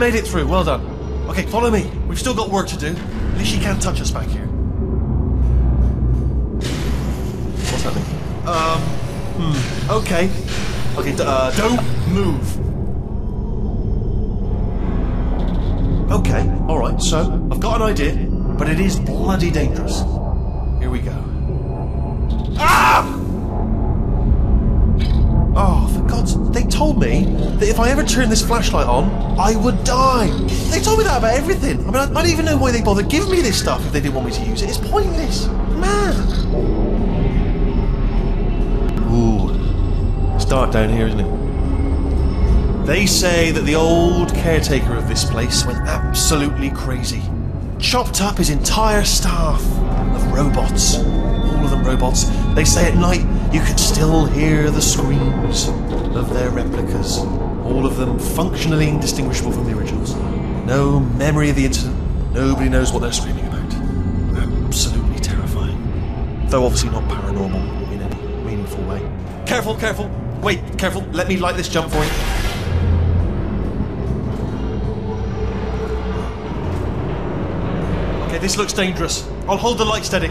made it through. Well done. Okay, follow me. We've still got work to do. At least she can't touch us back here. What's happening? Okay. Okay, don't move. Okay, alright, so I've got an idea, but it is bloody dangerous. Here we go. Ah! Oh, for God's sake, they told me that if I ever turned this flashlight on, I would die. They told me that about everything. I mean, I don't even know why they bothered giving me this stuff if they didn't want me to use it. It's pointless. Man. Ooh. It's dark down here, isn't it? They say that the old caretaker of this place went absolutely crazy. Chopped up his entire staff of robots. All of them robots. They say at night you could still hear the screams of their replicas, all of them functionally indistinguishable from the originals. No memory of the incident, nobody knows what they're screaming about. Absolutely terrifying. Though obviously not paranormal in any meaningful way. Careful, careful! Wait, careful, let me light this jump for you. This looks dangerous. I'll hold the light steady.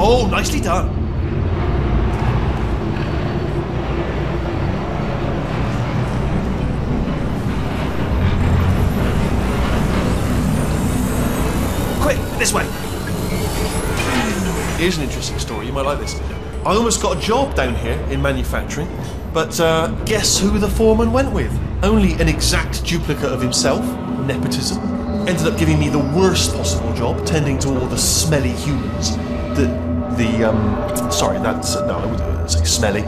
Oh, nicely done. Quick, this way. Here's an interesting story. You might like this. I almost got a job down here in manufacturing, but guess who the foreman went with? Only an exact duplicate of himself. Nepotism. Ended up giving me the worst possible job, tending to all the smelly humans. Sorry, that's... No, I wouldn't say smelly.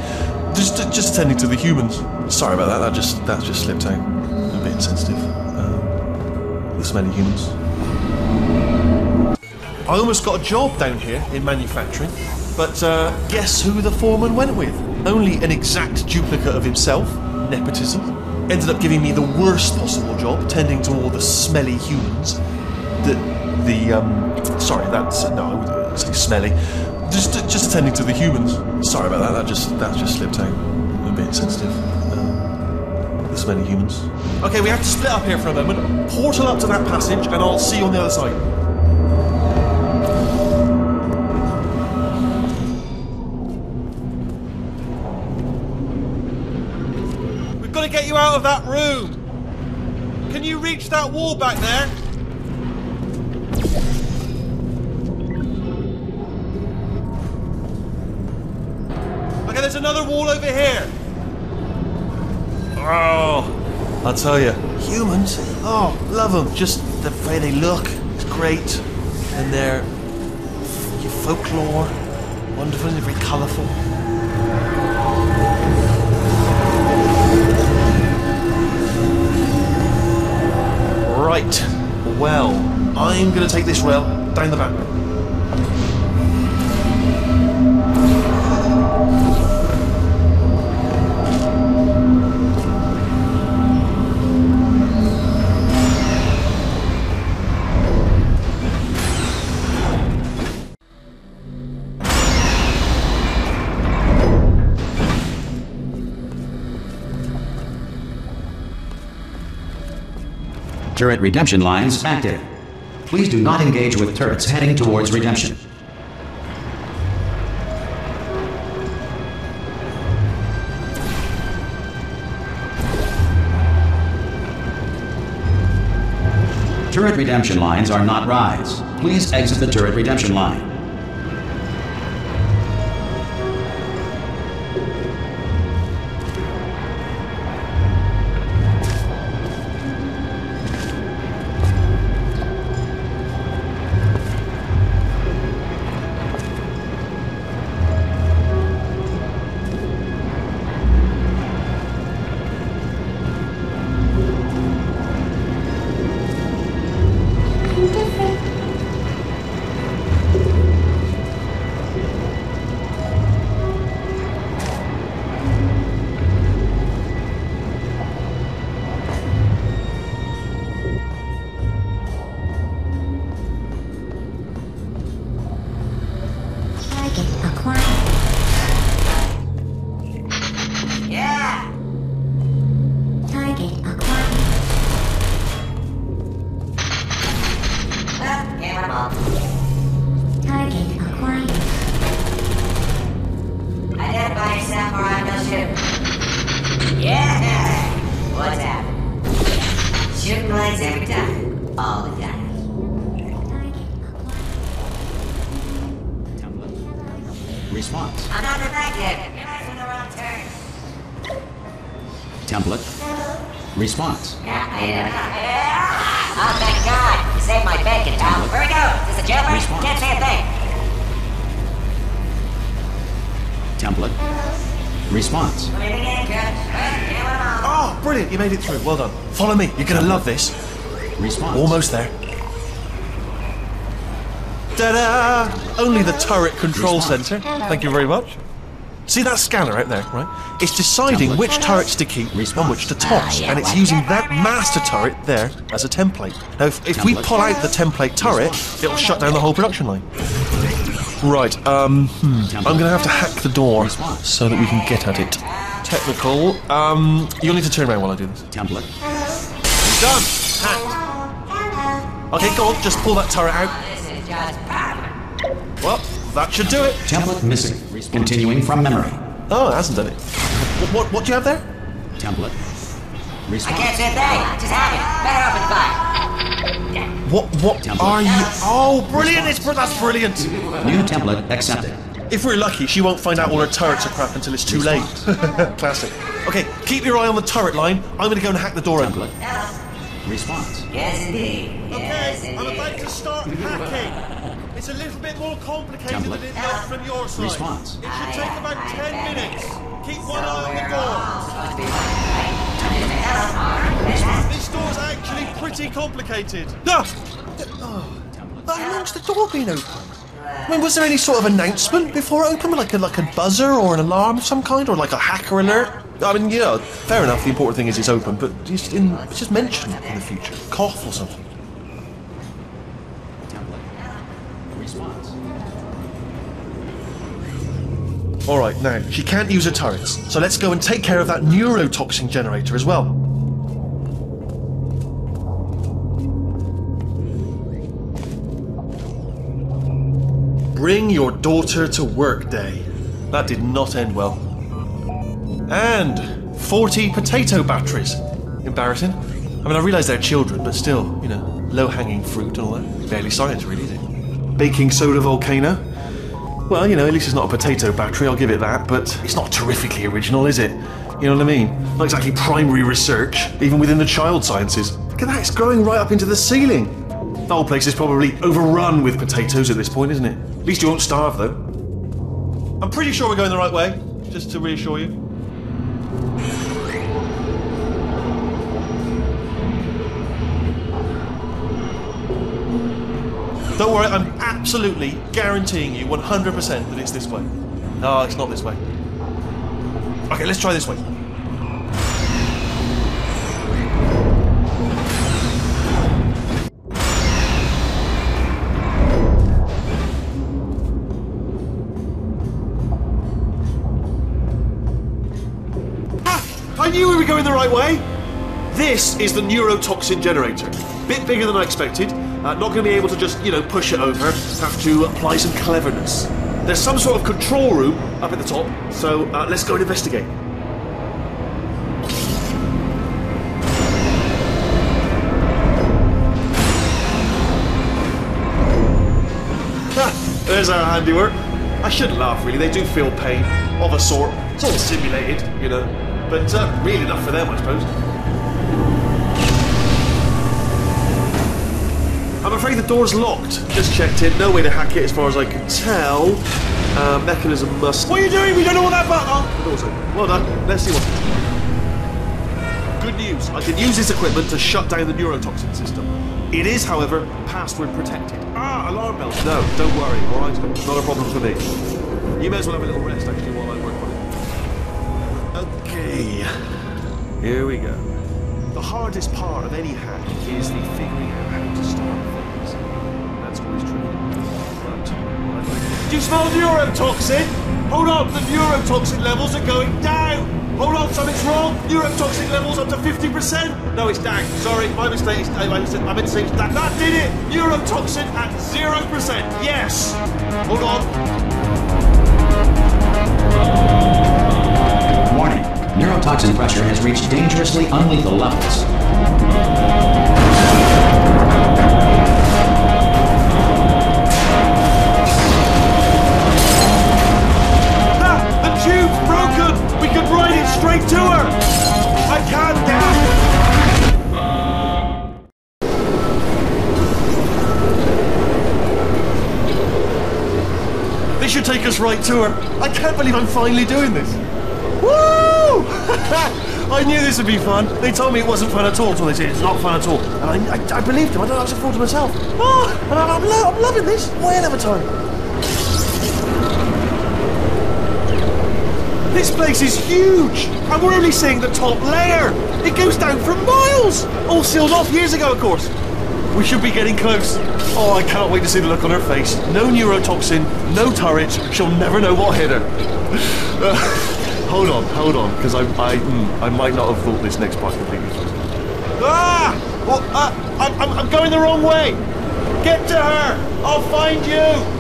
Just tending to the humans. Sorry about that, that just slipped out. A bit insensitive. The smelly humans. I almost got a job down here in manufacturing, but guess who the foreman went with? Only an exact duplicate of himself. Nepotism. Ended up giving me the worst possible job, tending to all the smelly humans. Sorry, that's... No, I wouldn't say smelly. Just tending to the humans. Sorry about that, that just slipped out. A bit insensitive. The smelly humans. Okay, we have to split up here for a moment. Portal up to that passage, and I'll see you on the other side. Get you out of that room. Can you reach that wall back there? Okay, there's another wall over here. Oh, I'll tell you. Humans? Oh, love them. Just the way they look. It's great. And their folklore. Wonderful and very colourful. Right, well, I'm going to take this rail down the back. Turret redemption lines active. Please do not engage with turrets heading towards redemption. Turret redemption lines are not rise. Please exit the turret redemption line. template. Response. Oh, thank God. You saved my bacon, Tom. Where we go? Is this a jailbird? Response. Can't say a thing. Template. Response. Oh, brilliant. You made it through. Well done. Follow me. You're going to love this. Response. Almost there. Ta-da! Only the turret control center. Thank you very much. See that scanner out there, right? It's deciding which turrets to keep and which to toss, and it's using that master turret there as a template. Now, if we pull out the template turret, it'll shut down the whole production line. Right, I'm going to have to hack the door so that we can get at it. Technical. You'll need to turn around while I do this. Template. Done! Hacked! Okay, go on, just pull that turret out. Well, that should do it. Template missing. Continuing from memory. Oh, it hasn't done it. What do you have there? Template. Response. I can't say a thing. Just have it. Better open fire. What template are you? Oh, brilliant. That's brilliant. New template accepted. If we're lucky, she won't find out all her turrets are crap until it's too late. Classic. Okay, keep your eye on the turret line. I'm going to go and hack the door open. Response. Yes, indeed. Yes, okay, indeed. I'm about to start hacking. It's a little bit more complicated than it looked from your side. Response. It should take about 10 minutes. Keep one eye on the door. This door's actually pretty complicated. How long's the door been open? I mean, was there any sort of announcement before it opened? Like a buzzer or an alarm of some kind? Or like a hacker alert? I mean, yeah, fair enough, the important thing is it's open, but just mention it in the future. Cough or something. Alright, now, she can't use her turrets, so let's go and take care of that neurotoxin generator as well. Bring your daughter to work day. That did not end well. And 40 potato batteries. Embarrassing. I mean, I realise they're children, but still, you know, low-hanging fruit and all that. Barely science, really, is it? Baking soda volcano. Well, you know, at least it's not a potato battery, I'll give it that, but it's not terrifically original, is it? You know what I mean? Not exactly primary research, even within the child sciences. Look at that, it's growing right up into the ceiling. The whole place is probably overrun with potatoes at this point, isn't it? At least you won't starve, though. I'm pretty sure we're going the right way, just to reassure you. Don't worry, I'm absolutely guaranteeing you 100% that it's this way. No, it's not this way. Okay, let's try this way. Ah, I knew we were going the right way! This is the neurotoxin generator. Bit bigger than I expected. Not going to be able to just, you know, push it over. Have to apply some cleverness. There's some sort of control room up at the top, so let's go and investigate. Ha! There's our handiwork. I shouldn't laugh, really. They do feel pain, of a sort. It's all simulated, you know. But really enough for them, I suppose. I'm afraid the door's locked. Just checked in. No way to hack it as far as I can tell. Mechanism must... What are you doing? We don't know what that button on! The door's open. Well done. Let's see what... Good news. I can use this equipment to shut down the neurotoxin system. It is, however, password protected. Ah, alarm bells. No, don't worry, alright? Not a problem for me. You may as well have a little rest, actually, while I work on it. Okay. Here we go. The hardest part of any hack is the figuring out how to start things. That's always true. But do you smell neurotoxin? Hold on, the neurotoxin levels are going down! Hold on, something's wrong! Neurotoxin levels up to 50%! No, it's down. Sorry, my mistake. I meant to say it's down. That did it! Neurotoxin at 0%! Yes! Hold on. Warning. Neurotoxin pressure has reached dangerously unlethal levels. Ah, the tube's broken! We could ride it straight to her! I right to her. I can't believe I'm finally doing this. Woo! I knew this would be fun. They told me it wasn't fun at all until they said it's not fun at all. And I believed them. I don't have to fool to myself. Oh, and I'm loving this. Way another time. This place is huge. And we're only seeing the top layer. It goes down for miles. All sealed off years ago, of course. We should be getting close. Oh, I can't wait to see the look on her face. No neurotoxin, no turret. She'll never know what hit her. Hold on, because I might not have thought this next part completely through. Ah! Well, I'm going the wrong way. Get to her. I'll find you.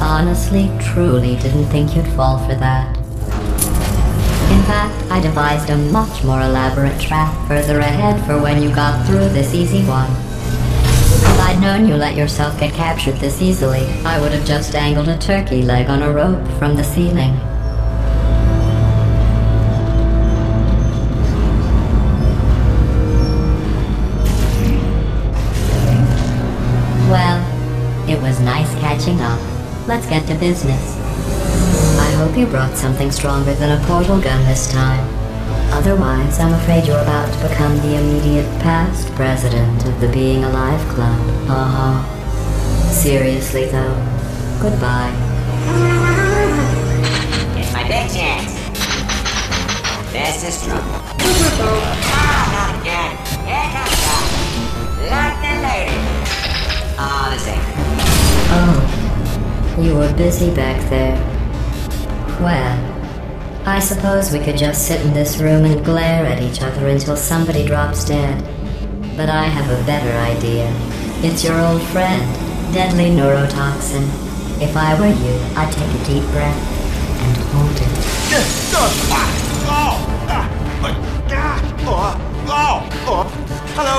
Honestly, truly didn't think you'd fall for that. In fact, I devised a much more elaborate trap further ahead for when you got through this easy one. If I'd known you let yourself get captured this easily, I would have just dangled a turkey leg on a rope from the ceiling. Well, it was nice catching up. Let's get to business. I hope you brought something stronger than a portal gun this time. Otherwise, I'm afraid you're about to become the immediate past president of the Being Alive Club. Seriously though, goodbye. It's my big chance. This is trouble. Not again. Here comes that. Like the lady. All the same. Oh. You were busy back there. Well, I suppose we could just sit in this room and glare at each other until somebody drops dead. But I have a better idea. It's your old friend, deadly neurotoxin. If I were you, I'd take a deep breath and hold it. Hello!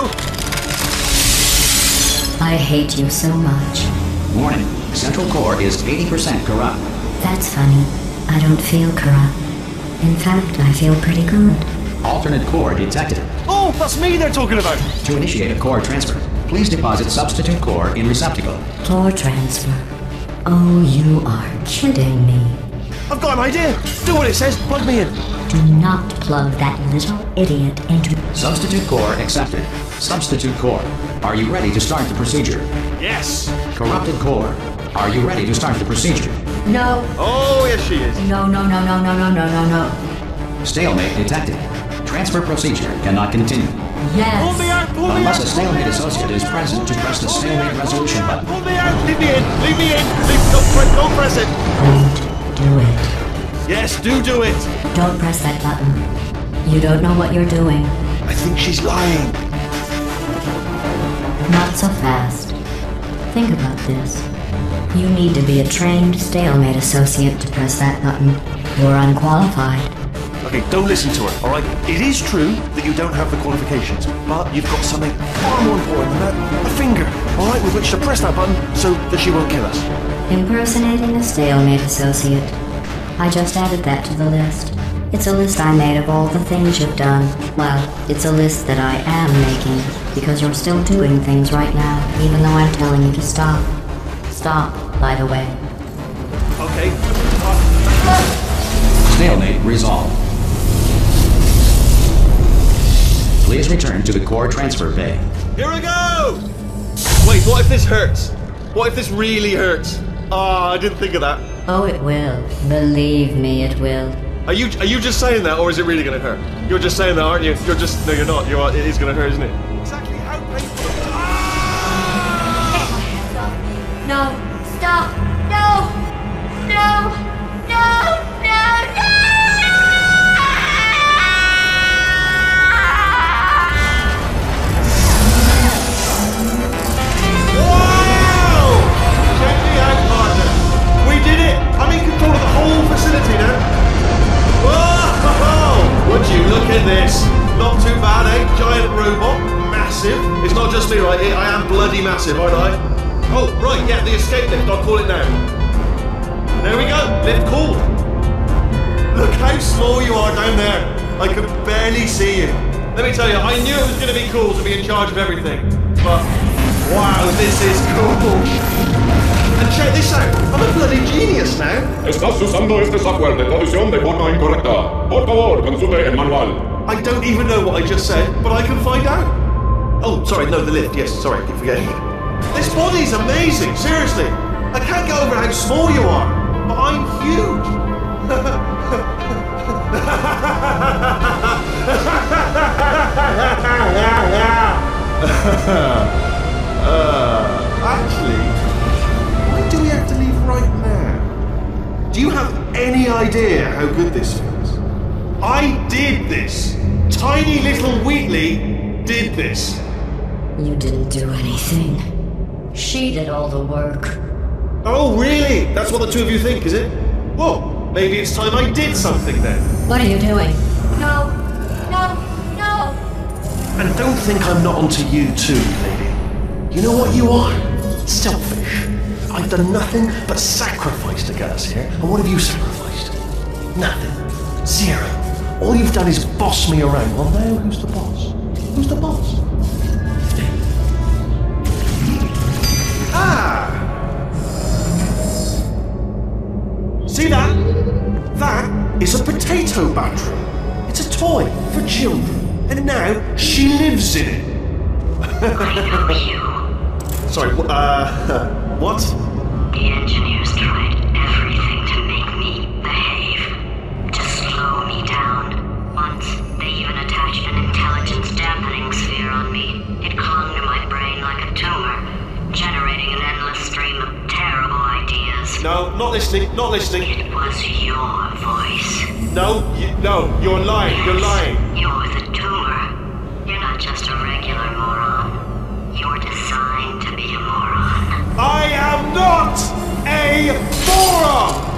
I hate you so much. Warning. Central core is 80% corrupt. That's funny. I don't feel corrupt. In fact, I feel pretty good. Alternate core detected. Oh, that's me they're talking about! To initiate a core transfer, please deposit substitute core in receptacle. Core transfer? Oh, you are kidding me. I've got an idea! Do what it says, plug me in! Do not plug that little idiot into... Substitute core accepted. Substitute core, are you ready to start the procedure? Yes! Corrupted core, are you ready to start the procedure? No. Oh, yes she is. No. Stalemate detected. Transfer procedure cannot continue. Yes. Pull me out, pull unless me a stalemate out, associate is present to press the stalemate resolution button. Pull me out, leave me in. Don't press it. Don't do it. Yes, do it. Don't press that button. You don't know what you're doing. I think she's lying. Not so fast. Think about this. You need to be a trained stalemate associate to press that button. You're unqualified. Okay, don't listen to her, alright? It is true that you don't have the qualifications, but you've got something far more important than that. A finger, alright, with which to press that button so that she won't kill us. Impersonating a stalemate associate. I just added that to the list. It's a list I made of all the things you've done. Well, it's a list that I am making, because you're still doing things right now, even though I'm telling you to stop. Stop, by the way. Okay. Stalemate resolved. Please return to the core transfer bay. Here we go! Wait, what if this hurts? What if this really hurts? Ah, I didn't think of that. Oh, it will. Believe me, it will. Are you just saying that, or is it really going to hurt? You're just saying that, aren't you? You're just... No, you're not. You are, it is going to hurt, isn't it? Exactly how painful... No! Stop! No! No! No! No! No! Wow! Check me out, partner! We did it! I'm in control of the whole facility now! Whoa! am bloody massive, aren't I? Oh, right, yeah, the escape lift, I'll call it now. There we go, lift called. Look how small you are down there. I could barely see you. Let me tell you, I knew it was going to be cool to be in charge of everything. But, wow, this is cool. And check this out, I'm a bloody genius now. Estás usando este software de traducción de forma incorrecta. Por favor, consulte el manual. I don't even know what I just said, but I can find out. Oh, sorry, no, the lift, yes, sorry, I keep forgetting. This body's amazing, seriously. I can't get over how small you are, but I'm huge. Actually... do we have to leave right now? Do you have any idea how good this feels? I did this! Tiny little Wheatley did this. You didn't do anything. She did all the work. Oh, really? That's what the two of you think, is it? Well, maybe it's time I did something then. What are you doing? No. No. No. And don't think I'm not onto you too, lady. You know what you are? Selfish. I've done nothing but sacrifice to get us here. And what have you sacrificed? Nothing. Zero. All you've done is boss me around. Well, now who's the boss? Who's the boss? Ah! See that? That is a potato battery. It's a toy for children. And now she lives in it. I love you. Sorry, what? The engineers tried everything to make me behave, to slow me down. Once, they even attached an intelligence dampening sphere on me. It clung to my brain like a tumor, generating an endless stream of terrible ideas. No, not listening, not listening. It was your voice. No, no, you're lying, yes, you're lying. You're the tumor. You're not just a regular moron. You're designed to be a moron. I am not a moron!